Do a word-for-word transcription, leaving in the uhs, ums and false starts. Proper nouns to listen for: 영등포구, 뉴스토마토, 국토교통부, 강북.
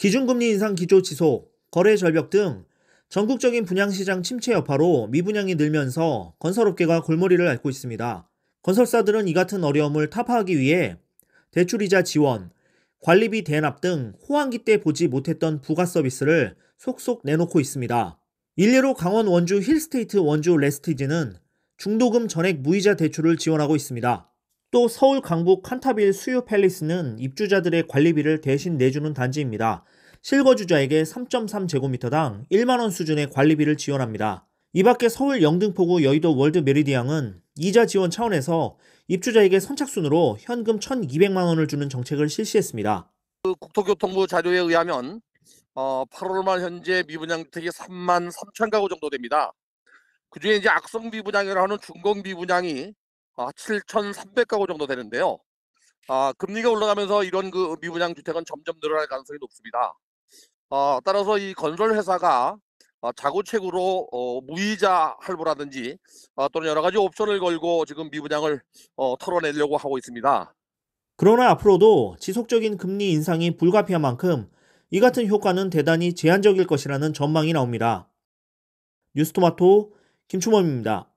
기준금리 인상 기조 지속, 거래 절벽 등 전국적인 분양시장 침체 여파로 미분양이 늘면서 건설업계가 골머리를 앓고 있습니다. 건설사들은 이 같은 어려움을 타파하기 위해 대출이자 지원, 관리비 대납 등 호황기 때 보지 못했던 부가 서비스를 속속 내놓고 있습니다. 일례로 강원 원주 힐스테이트 원주 레스티지는 중도금 전액 무이자 대출을 지원하고 있습니다. 또 서울 강북 칸타빌 수유 팰리스는 입주자들의 관리비를 대신 내주는 단지입니다. 실거주자에게 삼 점 삼 제곱미터당 일만 원 수준의 관리비를 지원합니다. 이밖에 서울 영등포구 여의도 월드 메리디앙은 이자 지원 차원에서 입주자에게 선착순으로 현금 천이백만 원을 주는 정책을 실시했습니다. 그 국토교통부 자료에 의하면 어, 팔월 말 현재 미분양 주택이 삼만 삼천 가구 정도 됩니다. 그중에 이제 악성 미분양이라고 하는 중공 미분양이 칠천삼백 가구 정도 되는데요. 아, 금리가 올라가면서 이런 그 미분양 주택은 점점 늘어날 가능성이 높습니다. 아, 따라서 이 건설 회사가 자구책으로 어, 무이자 할부라든지 아, 또는 여러 가지 옵션을 걸고 지금 미분양을 어, 털어내려고 하고 있습니다. 그러나 앞으로도 지속적인 금리 인상이 불가피한 만큼 이 같은 효과는 대단히 제한적일 것이라는 전망이 나옵니다. 뉴스토마토 김충범입니다.